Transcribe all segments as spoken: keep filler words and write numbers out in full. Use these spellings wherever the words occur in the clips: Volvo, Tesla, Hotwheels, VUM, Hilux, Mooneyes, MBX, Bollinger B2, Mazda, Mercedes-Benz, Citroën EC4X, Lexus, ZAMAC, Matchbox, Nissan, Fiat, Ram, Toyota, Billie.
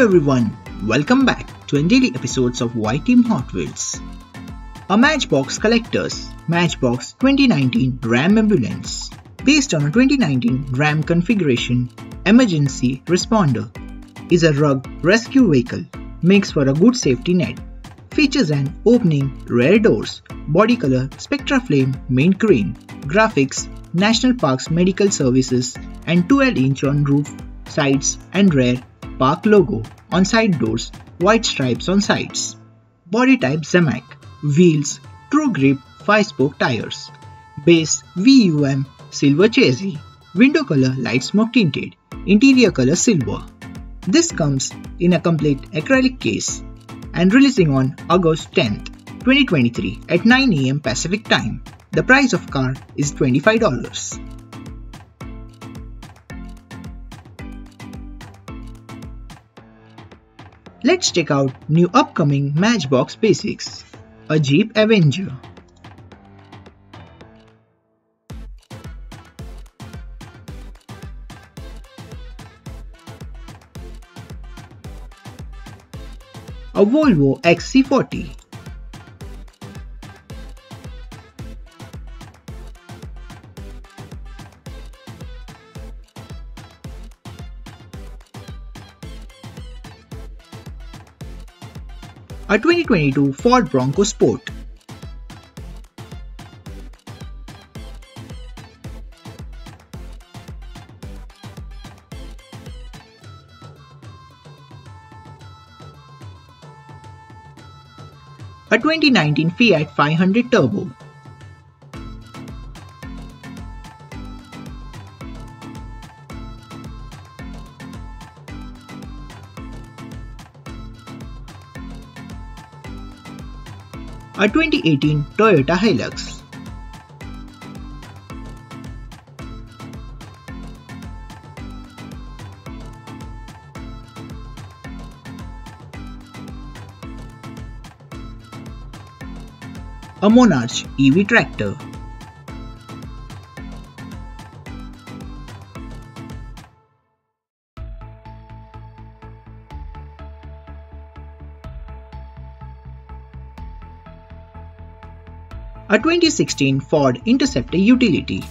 Hello everyone, welcome back to our daily episodes of Why Team Hot Wheels. A Matchbox Collector's Matchbox twenty nineteen Ram Ambulance, based on a twenty nineteen Ram configuration emergency responder, is a rugged rescue vehicle, makes for a good safety net, features an opening, rear doors, body color, spectra flame, mint green, graphics, National Park's medical services and twelve inch on roof, sides and rear, Park logo on side doors, white stripes on sides. Body type ZAMAC, wheels, true grip five spoke tires, base V U M silver chassis, window color light smoke tinted, interior color silver. This comes in a complete acrylic case and releasing on August tenth, twenty twenty-three at nine A M Pacific time. The price of car is twenty-five dollars. Let's check out new upcoming Matchbox basics, a Jeep Avenger. A Volvo X C forty. A twenty twenty-two Ford Bronco Sport. A twenty nineteen Fiat five hundred Turbo. A twenty eighteen Toyota Hilux. A Monarch E V Tractor. A twenty sixteen Ford Interceptor Utility.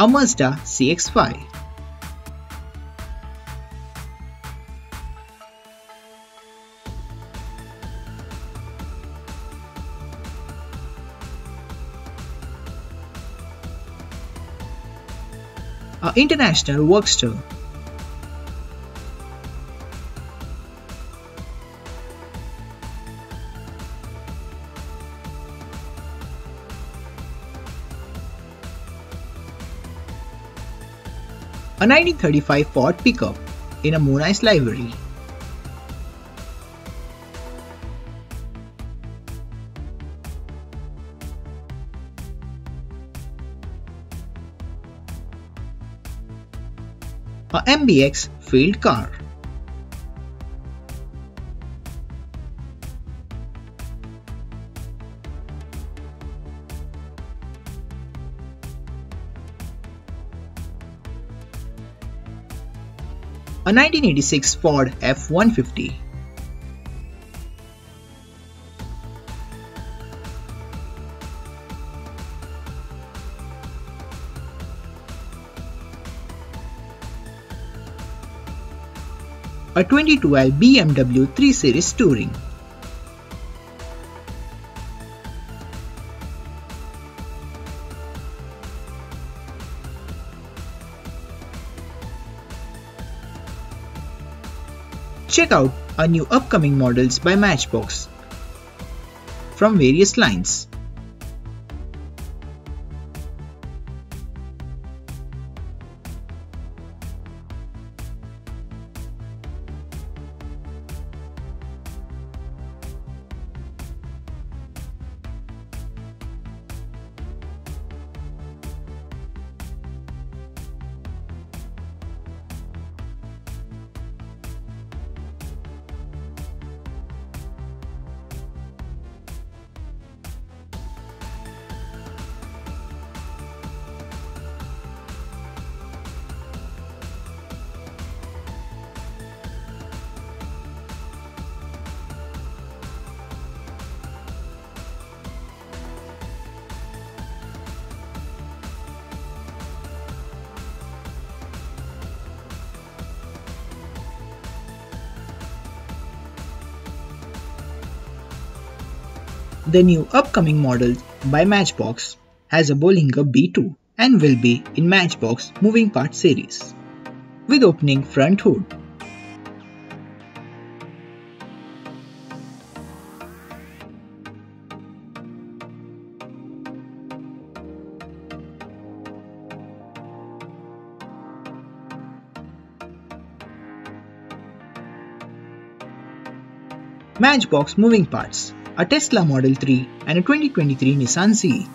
A Mazda C X five. A International Workster. A nineteen thirty-five Ford Pickup in a Mooneyes livery. A M B X field car. A nineteen eighty-six Ford F one fifty. A twenty twelve B M W three series Touring. Check out our new upcoming models by Matchbox from various lines. The new upcoming model by Matchbox has a Bollinger B two and will be in Matchbox Moving Parts series, with opening front hood. Matchbox Moving Parts, a Tesla Model three and a twenty twenty-three Nissan C E.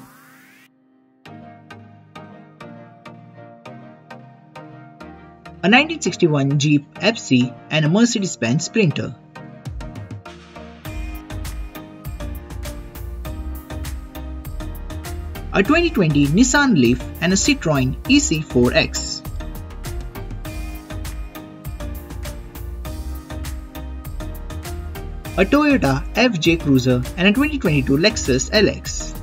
A nineteen sixty-one Jeep F C and a Mercedes-Benz Sprinter. A twenty twenty Nissan Leaf and a Citroën E C four X. A Toyota F J Cruiser and a twenty twenty-two Lexus L X.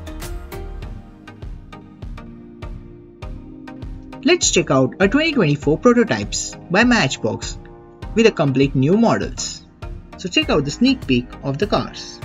Let's check out a twenty twenty-four prototypes by Matchbox with a complete new models. So check out the sneak peek of the cars.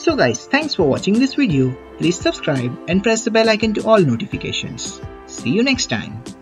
So guys, thanks for watching this video. Please subscribe and press the bell icon to all notifications. See you next time.